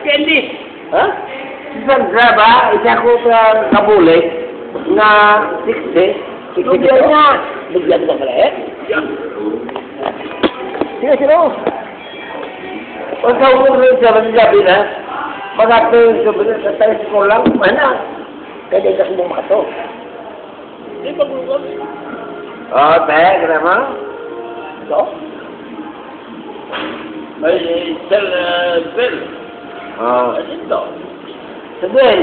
Kendi, ah, zaman berapa? Ia aku kabulek, na six dia, begian tak leh. Siapa siapa? Orang umur zaman berapa ni? Masa tu sebenarnya saya sekolah mana? Kadang tak mau masuk. Ini bagus. Oh, tak kenapa? Jauh. Masih terber. Itu, sebel.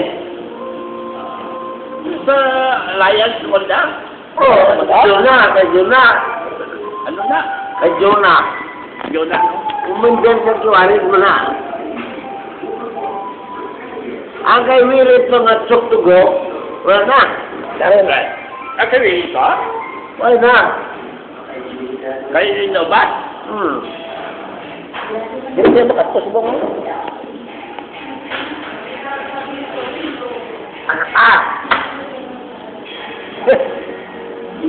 Bisa layan sekolah. Oh, kejuna. Anu nak? Kejuna. Kemudian kecuali mana? Angkai wirid pengacuk tugu. Mana? Dalam. Angkai wirid tak? Mana? Kali nobat. Jadi dia tak kau sebong. Ah,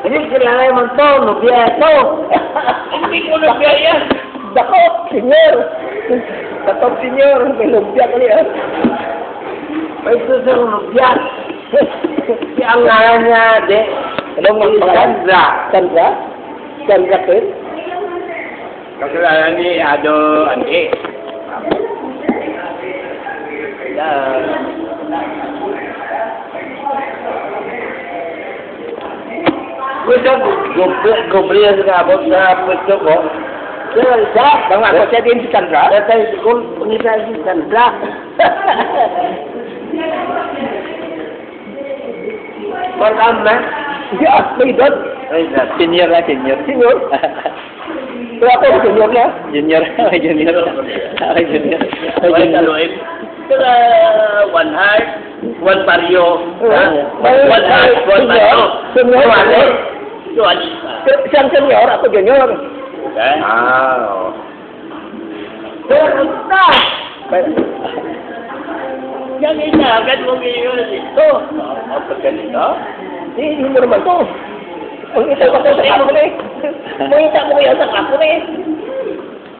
Hindi kailangan man to, biya ito. Hindi ko biya yan. Dakot, senyor. May biya ko niya. May susang biya. Si ang ngalan niya, de. Anong mga Sandra? Sandra Pet? Kakilala ni Ado Andi. Pucuk goblok juga bos dah pucuk bos. Selesai, bang aku cari insan dah. Saya sekolah pengisahan insan dah. Pertama, dia aslidat. Senior. Berapa seniornya? Junior. Kita one heart, one pario, one heart, one pario. Semua. Sang senior atau junior? Bukan. Teruslah. Yang ini agak mungkin itu. Apa kan itu? Ini nomor satu. Mungkin tak boleh. Mungkin tak boleh.